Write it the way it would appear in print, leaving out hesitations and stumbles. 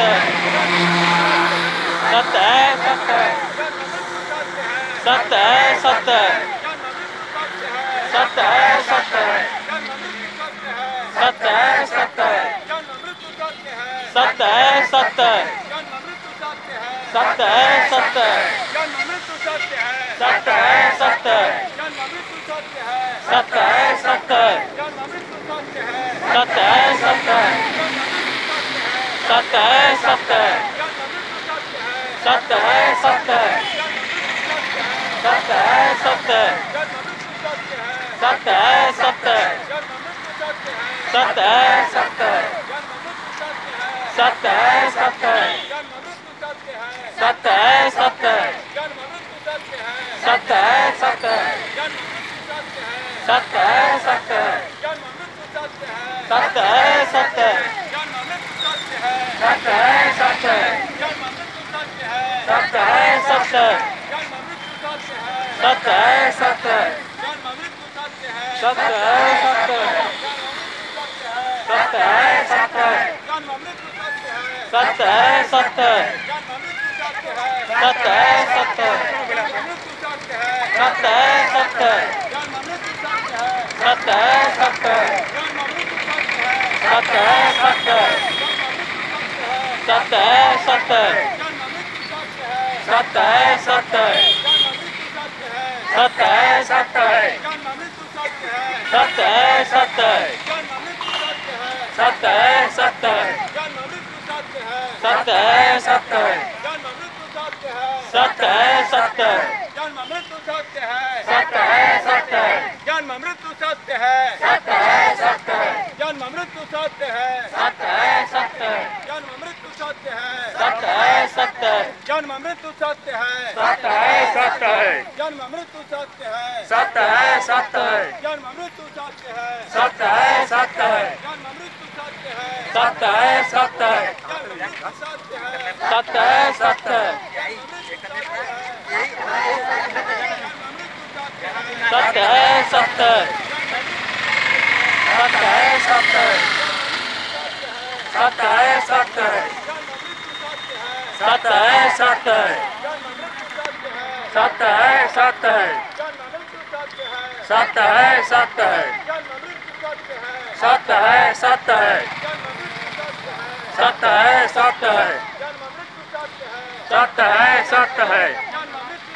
सत्य है